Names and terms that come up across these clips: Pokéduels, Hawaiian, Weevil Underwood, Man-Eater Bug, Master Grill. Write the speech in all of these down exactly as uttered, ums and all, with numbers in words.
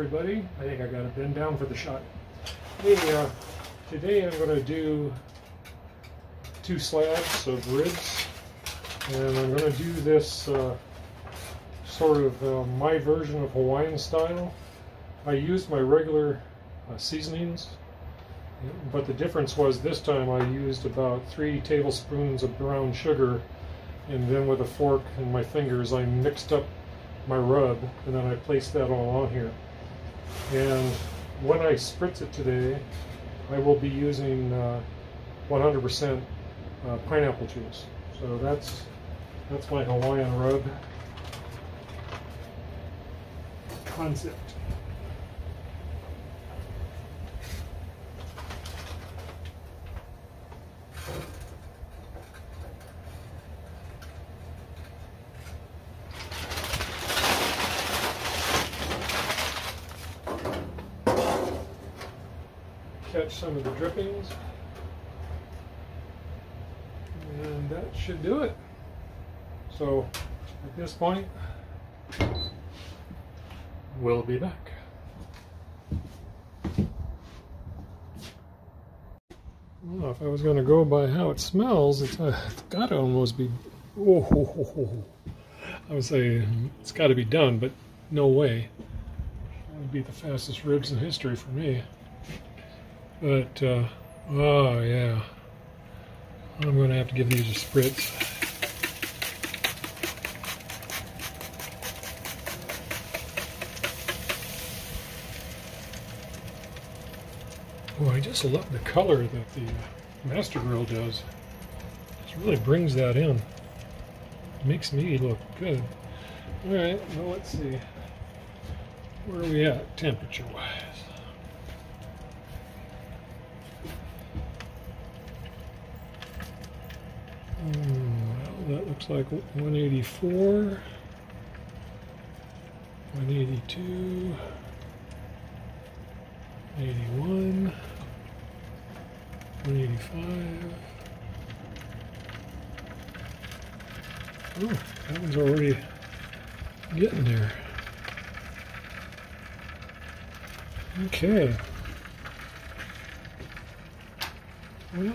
everybody. I think I got to bend down for the shot. Hey, uh, today I'm going to do two slabs of ribs, and I'm going to do this uh, sort of uh, my version of Hawaiian style. I used my regular uh, seasonings, but the difference was this time I used about three tablespoons of brown sugar, and then with a fork and my fingers I mixed up my rub, and then I placed that all on here. And when I spritz it today, I will be using one hundred percent uh, uh, pineapple juice. So that's that's my Hawaiian rub concept. Catch some of the drippings, and that should do it. So at this point, we'll be back. Well, if I was going to go by how it smells, it's, uh, it's got to almost be. Oh, ho, ho, ho. I would say it's got to be done, but no way. That would be the fastest ribs in history for me. But, uh, oh yeah, I'm going to have to give these a spritz. Oh, I just love the color that the Master Grill does. It really brings that in. Makes me look good. Alright, well, let's see. Where are we at temperature-wise? Well, that looks like one eighty-four, one eighty-two, one eighty-one, one eighty-five. Oh, that one's already getting there. Okay. Well,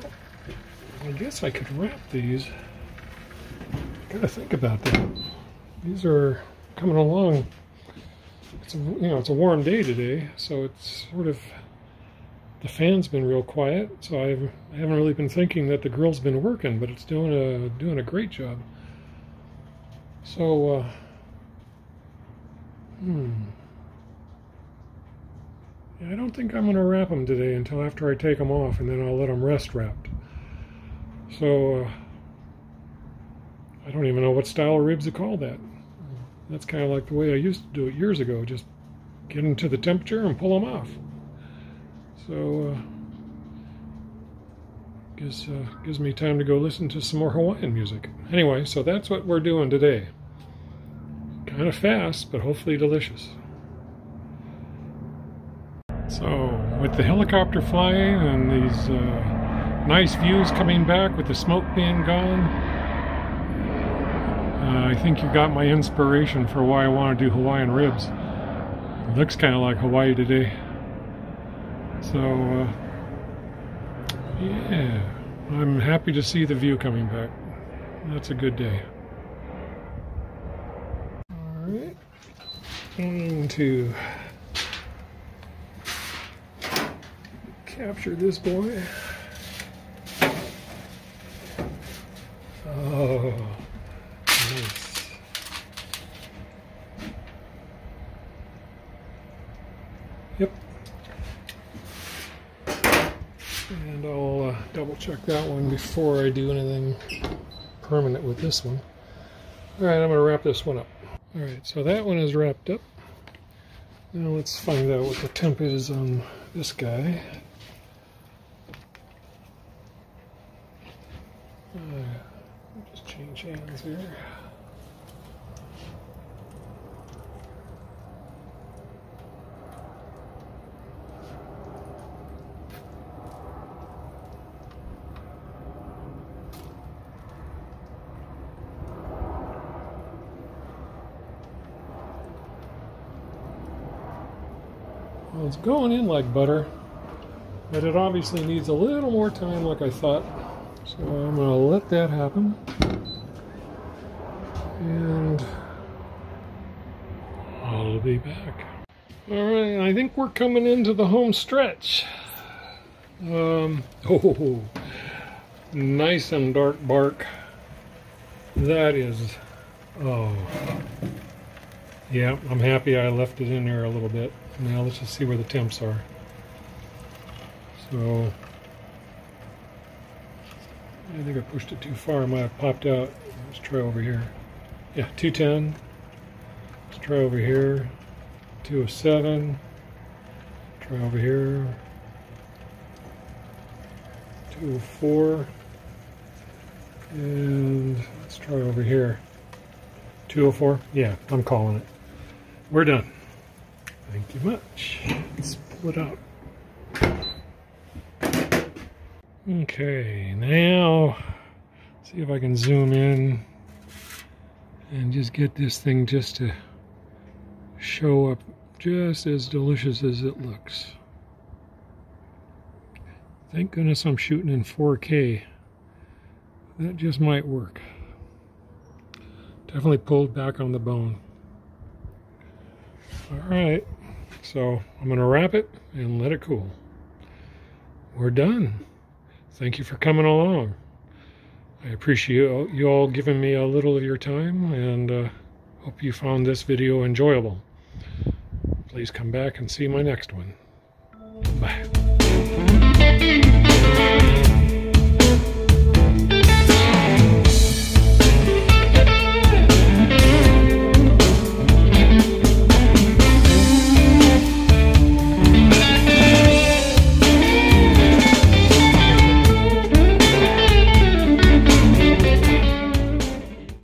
I guess I could wrap these. Gotta think about that. These are coming along. It's a, you know, it's a warm day today, so it's sort of, the fan's been real quiet, so I've, I haven't really been thinking that the grill's been working, but it's doing a doing a great job. So, uh, hmm. I don't think I'm gonna wrap them today until after I take them off, and then I'll let them rest wrapped. So, uh, I don't even know what style of ribs to call that. That's kind of like the way I used to do it years ago. Just get them to the temperature and pull them off. So, uh, gives, uh, gives me time to go listen to some more Hawaiian music. Anyway, so that's what we're doing today. Kind of fast, but hopefully delicious. So, with the helicopter flying and these... Uh, nice views coming back with the smoke being gone. Uh, I think you got my inspiration for why I want to do Hawaiian ribs. It looks kind of like Hawaii today. So, uh, yeah, I'm happy to see the view coming back. That's a good day. Alright, into capture this boy. Oh, nice. Yep. And I'll uh, double check that one before I do anything permanent with this one. Alright, I'm going to wrap this one up. Alright, so that one is wrapped up. Now let's find out what the temp is on this guy. Uh, Just change hands here. Well, it's going in like butter, but it obviously needs a little more time like I thought. So I'm going to let that happen. And I'll be back. Alright, I think we're coming into the home stretch. Um, oh, nice and dark bark. That is, oh, yeah, I'm happy I left it in there a little bit. Now let's just see where the temps are. So, I think I pushed it too far. I might have popped out. Let's try over here. Yeah, two ten. Let's try over here. two oh seven. Try over here. two oh four. And let's try over here. two oh four. Yeah, I'm calling it. We're done. Thank you much. Let's pull it out. Okay, now see if I can zoom in and just get this thing just to show up just as delicious as it looks. Thank goodness I'm shooting in four K. That just might work. Definitely pulled back on the bone. Alright, so I'm going to wrap it and let it cool. We're done. Thank you for coming along. I appreciate you all giving me a little of your time, and uh, hope you found this video enjoyable. Please come back and see my next one. Bye.